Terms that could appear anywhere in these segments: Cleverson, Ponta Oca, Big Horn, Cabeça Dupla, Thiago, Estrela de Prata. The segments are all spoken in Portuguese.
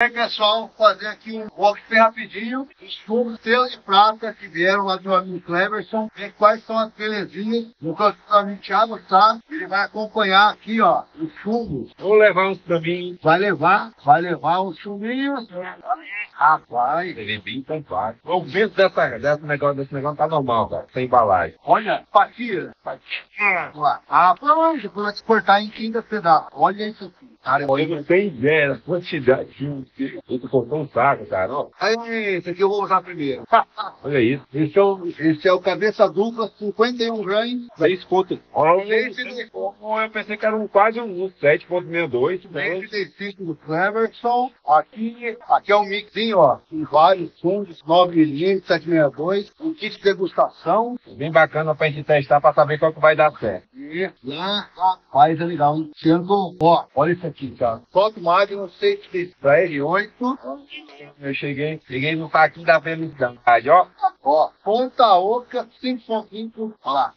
Aí, pessoal, fazer aqui um box bem rapidinho. Os chumbinhos Estrela de Prata que vieram lá do amigo Cleverson. Ver quais são as belezinhas no canto do amigo Thiago, tá? Ele vai acompanhar aqui, ó, os chumbos. Vou levar uns pra mim. Vai levar uns chumbinhos. Rapaz. Ele é bem tampado. O vento desse negócio tá normal, cara. Sem embalagem. Olha, fatia. Ah, rapaz, vou te cortar em 15 pedaços. Olha isso aqui. Cara, eu não tenho ideia da quantidade de um. Eu tô cortando um saco, cara. Ó. Aí, esse aqui eu vou usar primeiro. Olha isso. Esse é o Cabeça Dupla, 51 gramas. 6 conto. Eu pensei que era quase um 7,62. 35 do Cleverson. Aqui é um mixinho, ó. Com vários fundos, 9mm, 7,62. Um kit de degustação. Bem bacana pra gente testar, pra saber qual que vai dar certo. E lá, rapaz, é legal. Sendo, ó, olha isso aqui, cara. Foto Magno, 6,38. Eu cheguei no parquinho da felicidade, ó. Ó, Ponta Oca, 5,5.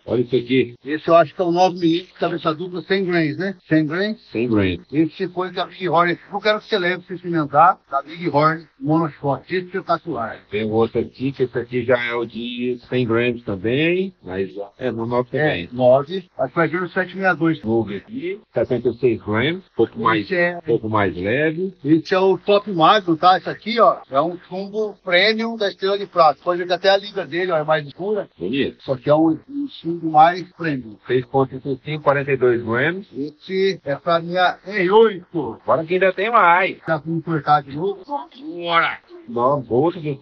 Olha isso aqui. Esse eu acho que é o 9mm, Cabeça Dupla, 100 grains, né? 100 grains? 100 grains. Esse foi da Big Horn. Eu quero que você leve pra experimentar. Da Big Horn, monochoque, espetacular. Tem outro aqui, que esse aqui já é o de 100 grains também. Mas é no 9 também. 9. Acho que vai vir no 7,62. Novo aqui, 76 grains. Um pouco mais leve. Esse é o Top Magno, tá? Esse aqui, ó, é um chumbo premium da Estrela de Prata. Pode ver até a liga dele, ó, é mais escura. Bonito. Só que é um chumbo mais premium. 6,5, 42 gramas. Esse é pra minha E8. Agora que ainda tem mais. Tá com cortar de novo? Bora! 9 bolsas de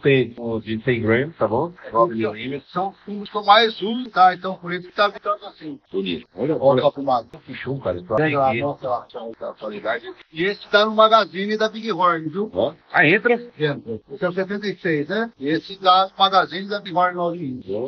100 gramas, tá bom? 9 milímetros. São os que eu mais uso, tá? Então por isso que tá ficando assim. Bonito. Olha o Top Magno. Que chumbo, cara. Tá qualidade. E esse tá no magazine da Big Horn, viu? Ó. Ah, entra? Entra. Esse é o 76, né? Esse tá no magazine da Big Horn.